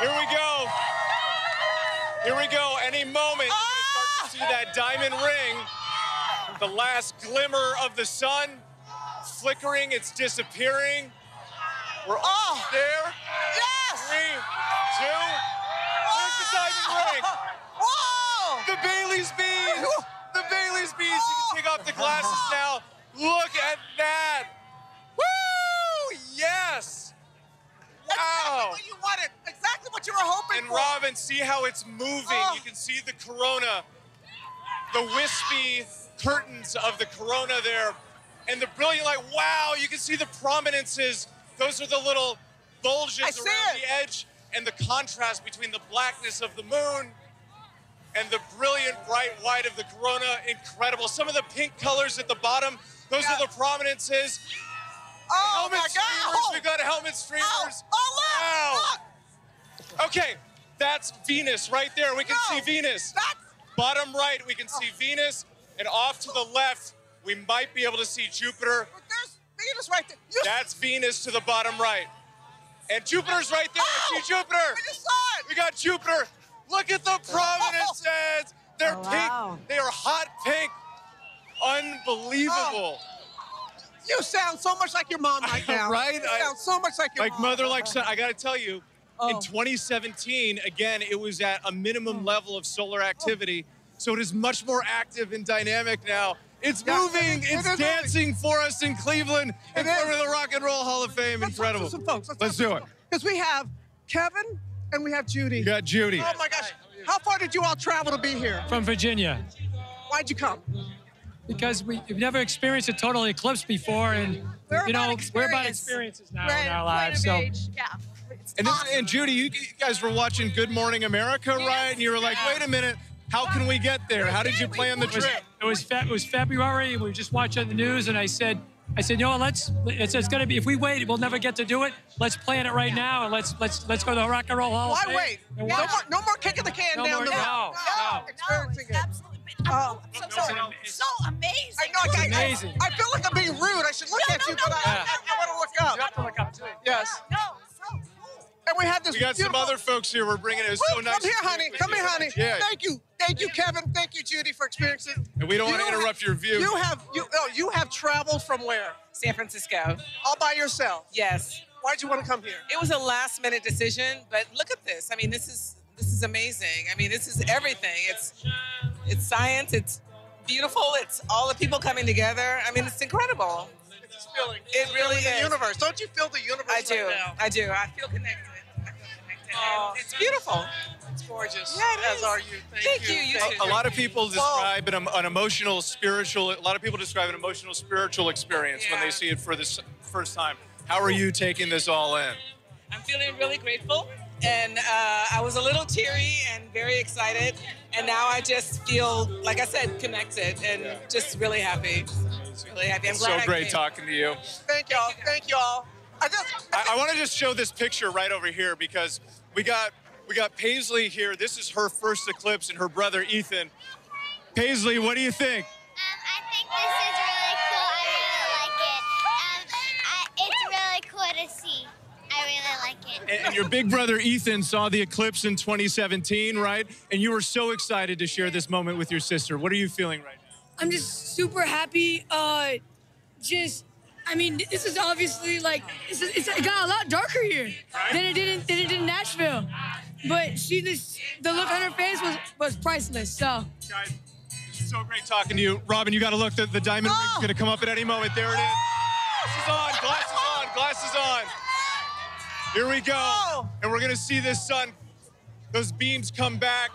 Here we go. Here we go. Any moment you can start to see that diamond ring, the last glimmer of the sun, flickering, it's disappearing. We're all there. Yes! 3, 2, there's the diamond ring. Whoa! The Bailey's Beads. The Bailey's Beads. You can take off the glasses now. Look at that. Woo! Yes! Wow! Exactly what you wanted. Exactly what you were hoping for. And Robin, see how it's moving. You can see the corona, the wispy curtains of the corona there, and the brilliant light. Wow! You can see the prominences. Those are the little bulges around the edge, and the contrast between the blackness of the moon and the brilliant bright white of the corona. Incredible. Some of the pink colors at the bottom, those are the prominences. Oh, helmet streamers. Oh. We've got helmet streamers. Oh, look, look. Okay, that's Venus right there. We can see Venus. That's... Bottom right, we can see Venus, and off to the left, we might be able to see Jupiter. But there's Venus right there. That's Venus to the bottom right. And Jupiter's right there. I see Jupiter. I just saw it. We got Jupiter. Look at the prominences. They're pink. They are hot pink. Unbelievable. You sound so much like your mom right now. Right? You sound so much like your mom. Like mother, like son. I got to tell you, in 2017, again, it was at a minimum level of solar activity. So it is much more active and dynamic now. It's moving, it's dancing for us in Cleveland, in front of the Rock and Roll Hall of Fame. Incredible. Let's do it. Because we have Kevin and we have Judy. You got Judy. Oh my gosh. How far did you all travel to be here? From Virginia. Why'd you come? Because we've never experienced a total eclipse before, and you know, we're about experiences now in our lives. So. Yeah. And, and Judy, you guys were watching Good Morning America, right? And you were like, wait a minute. How can we get there? How did you plan the trip? It was February, and we were just watching the news, and I said, you know what, it's gonna be, if we wait, we'll never get to do it. Let's plan it right now, and let's go to the Rock and Roll Hall of Fame. Why wait? No more kicking the can down the road. No, experiencing it. Absolutely. I'm so sorry. It's so amazing. I feel like I'm being rude. I should look at you, but I want to look up. You have to look up too. Yes. And we had this. We got some other folks here. We're bringing it. It's so nice. Come here, honey. Come here, honey. Yeah. Thank you. Thank you, Kevin. Thank you, Judy, for experiencing. And we don't want to interrupt your view. You have traveled from where? San Francisco. All by yourself? Yes. Why'd you want to come here? It was a last-minute decision, but look at this. I mean, this is amazing. I mean, this is everything. It's science. It's beautiful. It's all the people coming together. I mean, it's incredible. It's this feeling. It really is. The universe. Don't you feel the universe? I do. Right now? I do. I feel connected. It's beautiful. It's gorgeous. Yeah, it is. As are you. Thank you. A lot of people describe an emotional, spiritual. A lot of people describe an emotional, spiritual experience when they see it for the first time. How are you taking this all in? I'm feeling really grateful, and I was a little teary and very excited, and now I just feel, like I said, connected and just really happy. Really happy. I'm glad I came. So great talking to you. Thank y'all. Thank y'all. I want to just show this picture right over here because we got Paisley here. This is her first eclipse and her brother, Ethan. Paisley, what do you think? I think this is really cool. I really like it. It's really cool to see. I really like it. And your big brother, Ethan, saw the eclipse in 2017, right? And you were so excited to share this moment with your sister. What are you feeling right now? I'm just super happy. I mean, this is obviously like it got a lot darker here than it did in Nashville. But the look on her face was priceless. So guys, it's so great talking to you, Robin. You got to look. The diamond ring's gonna come up at any moment. There it is. Glasses on. Glasses on. Glasses on. Here we go. And we're gonna see this sun. Those beams come back.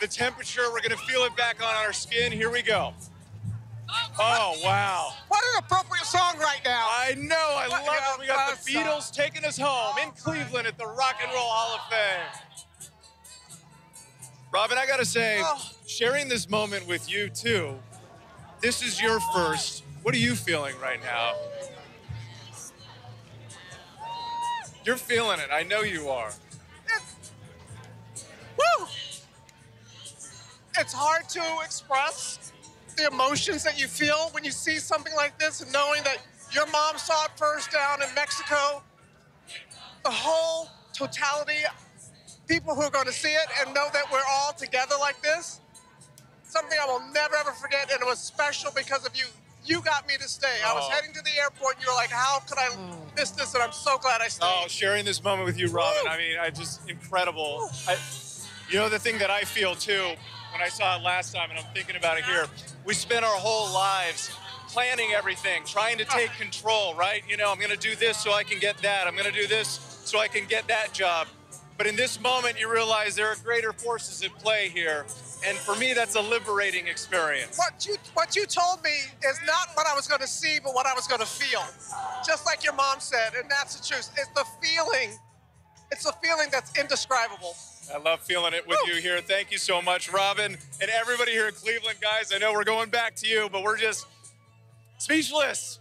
The temperature. We're gonna feel it back on our skin. Here we go. Oh, wow. What an appropriate song right now. I know, I love it. We got the Beatles taking us home in Cleveland at the Rock and Roll Hall of Fame. Robin, I gotta say, sharing this moment with you too, this is your first. What are you feeling right now? You're feeling it, I know you are. Woo! It's hard to express the emotions that you feel when you see something like this, and knowing that your mom saw it first down in Mexico, the whole totality people who are going to see it and know that we're all together like this, something I will never, ever forget. And it was special because of you. You got me to stay. I was heading to the airport, and you were like, how could I miss this? And I'm so glad I stayed. Oh, sharing this moment with you, Robin, I mean, I just incredible. You know, the thing that I feel, too, when I saw it last time, and I'm thinking about it here, we spent our whole lives planning everything, trying to take control, right? You know, I'm going to do this so I can get that. I'm going to do this so I can get that job. But in this moment, you realize there are greater forces at play here. And for me, that's a liberating experience. What you told me is not what I was going to see, but what I was going to feel. Just like your mom said, and that's the truth. It's the feeling. It's a feeling that's indescribable. I love feeling it with you here. Thank you so much, Robin, and everybody here in Cleveland, guys. I know we're going back to you, but we're just speechless.